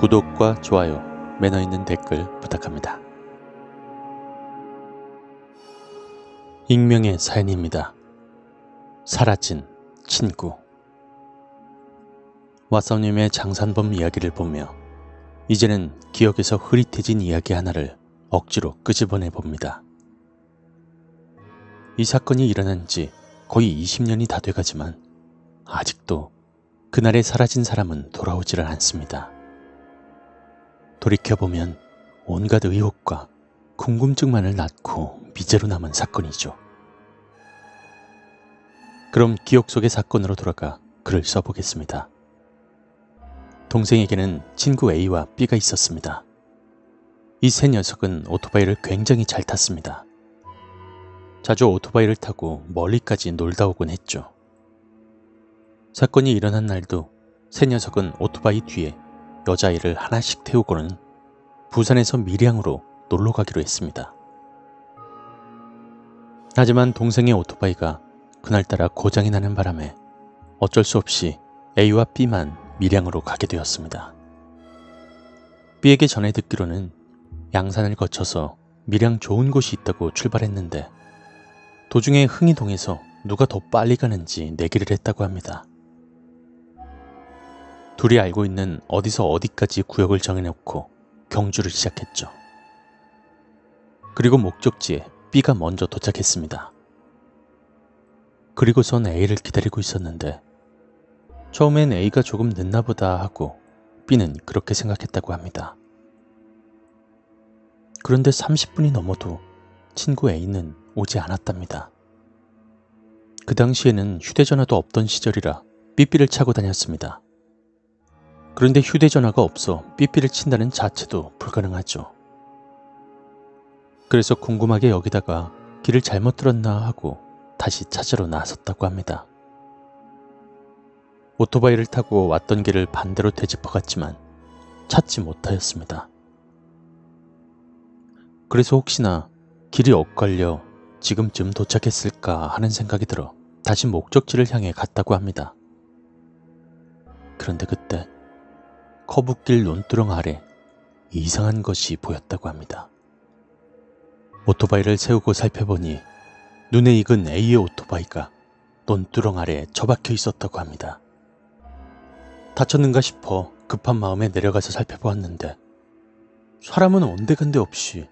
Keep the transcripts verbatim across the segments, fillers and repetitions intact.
구독과 좋아요, 매너 있는 댓글 부탁합니다. 익명의 사연입니다. 사라진 친구. 왓썸님의 장산범 이야기를 보며 이제는 기억에서 흐릿해진 이야기 하나를 억지로 끄집어내 봅니다. 이 사건이 일어난 지 거의 이십 년이 다 돼가지만 아직도 그날에 사라진 사람은 돌아오지를 않습니다. 돌이켜보면 온갖 의혹과 궁금증만을 낳고 미제로 남은 사건이죠. 그럼 기억 속의 사건으로 돌아가 글을 써보겠습니다. 동생에게는 친구 A와 B가 있었습니다. 이 세 녀석은 오토바이를 굉장히 잘 탔습니다. 자주 오토바이를 타고 멀리까지 놀다 오곤 했죠. 사건이 일어난 날도 세 녀석은 오토바이 뒤에 여자아이를 하나씩 태우고는 부산에서 밀양으로 놀러 가기로 했습니다. 하지만 동생의 오토바이가 그날따라 고장이 나는 바람에 어쩔 수 없이 A와 B만 밀양으로 가게 되었습니다. B에게 전해 듣기로는 양산을 거쳐서 밀양 좋은 곳이 있다고 출발했는데 도중에 흥이동에서 누가 더 빨리 가는지 내기를 했다고 합니다. 둘이 알고 있는 어디서 어디까지 구역을 정해놓고 경주를 시작했죠. 그리고 목적지에 B가 먼저 도착했습니다. 그리고선 A를 기다리고 있었는데 처음엔 A가 조금 늦나 보다 하고 B는 그렇게 생각했다고 합니다. 그런데 삼십 분이 넘어도 친구 A는 오지 않았답니다. 그 당시에는 휴대전화도 없던 시절이라 삐삐를 차고 다녔습니다. 그런데 휴대전화가 없어 삐삐를 친다는 자체도 불가능하죠. 그래서 궁금하게 여기다가 길을 잘못 들었나 하고 다시 찾으러 나섰다고 합니다. 오토바이를 타고 왔던 길을 반대로 되짚어 갔지만 찾지 못하였습니다. 그래서 혹시나 길이 엇갈려 지금쯤 도착했을까 하는 생각이 들어 다시 목적지를 향해 갔다고 합니다. 그런데 그때 커브길 논두렁 아래 이상한 것이 보였다고 합니다. 오토바이를 세우고 살펴보니 눈에 익은 A의 오토바이가 논두렁 아래에 처박혀 있었다고 합니다. 다쳤는가 싶어 급한 마음에 내려가서 살펴보았는데 사람은 온데간데 없이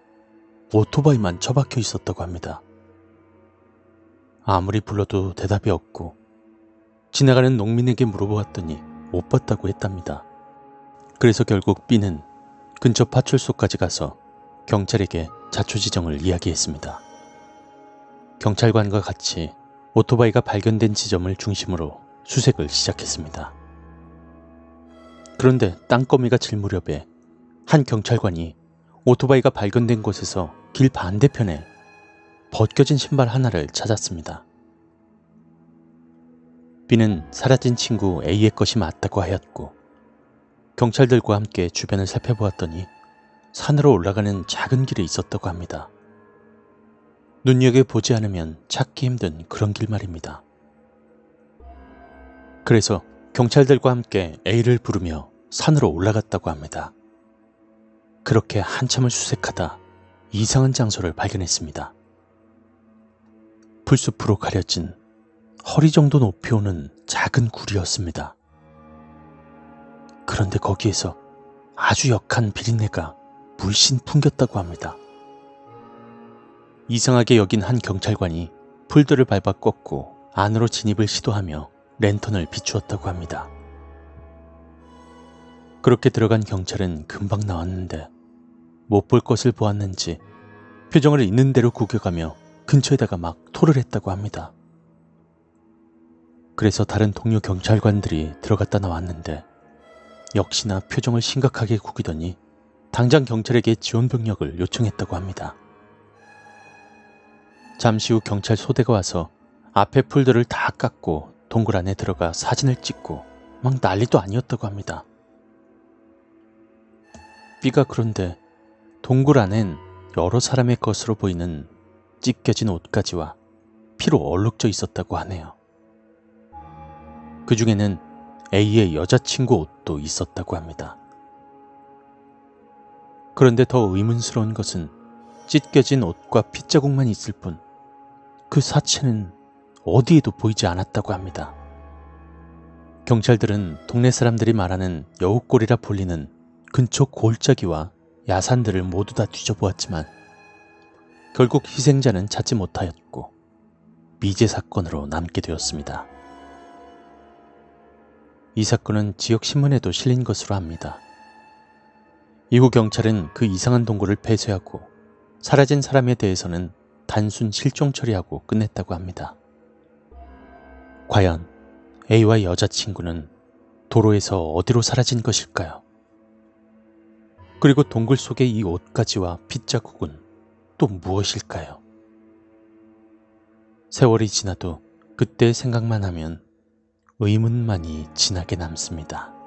오토바이만 처박혀 있었다고 합니다. 아무리 불러도 대답이 없고 지나가는 농민에게 물어보았더니 못 봤다고 했답니다. 그래서 결국 B는 근처 파출소까지 가서 경찰에게 자초지정을 이야기했습니다. 경찰관과 같이 오토바이가 발견된 지점을 중심으로 수색을 시작했습니다. 그런데 땅거미가 질 무렵에 한 경찰관이 오토바이가 발견된 곳에서 길 반대편에 벗겨진 신발 하나를 찾았습니다. B는 사라진 친구 A의 것이 맞다고 하였고 경찰들과 함께 주변을 살펴보았더니 산으로 올라가는 작은 길이 있었다고 합니다. 눈여겨보지 않으면 찾기 힘든 그런 길 말입니다. 그래서 경찰들과 함께 A를 부르며 산으로 올라갔다고 합니다. 그렇게 한참을 수색하다 이상한 장소를 발견했습니다. 풀숲으로 가려진 허리 정도 높이 오는 작은 굴이었습니다. 그런데 거기에서 아주 역한 비린내가 물씬 풍겼다고 합니다. 이상하게 여긴 한 경찰관이 풀들을 밟아 꺾고 안으로 진입을 시도하며 랜턴을 비추었다고 합니다. 그렇게 들어간 경찰은 금방 나왔는데 못 볼 것을 보았는지 표정을 있는 대로 구겨가며 근처에다가 막 토를 했다고 합니다. 그래서 다른 동료 경찰관들이 들어갔다 나왔는데 역시나 표정을 심각하게 구기더니 당장 경찰에게 지원병력을 요청했다고 합니다. 잠시 후 경찰 소대가 와서 앞에 풀들을 다 깎고 동굴 안에 들어가 사진을 찍고 막 난리도 아니었다고 합니다. B가 그런데 동굴 안엔 여러 사람의 것으로 보이는 찢겨진 옷가지와 피로 얼룩져 있었다고 하네요. 그 중에는 A의 여자친구 옷도 있었다고 합니다. 그런데 더 의문스러운 것은 찢겨진 옷과 핏자국만 있을 뿐 그 사체는 어디에도 보이지 않았다고 합니다. 경찰들은 동네 사람들이 말하는 여우골이라 불리는 근처 골짜기와 야산들을 모두 다 뒤져보았지만 결국 희생자는 찾지 못하였고 미제 사건으로 남게 되었습니다. 이 사건은 지역신문에도 실린 것으로 합니다. 이후 경찰은 그 이상한 동굴을 폐쇄하고 사라진 사람에 대해서는 단순 실종 처리하고 끝냈다고 합니다. 과연 A와 여자친구는 도로에서 어디로 사라진 것일까요? 그리고 동굴 속의 이 옷가지와 핏자국은 또 무엇일까요? 세월이 지나도 그때의 생각만 하면 의문만이 진하게 남습니다.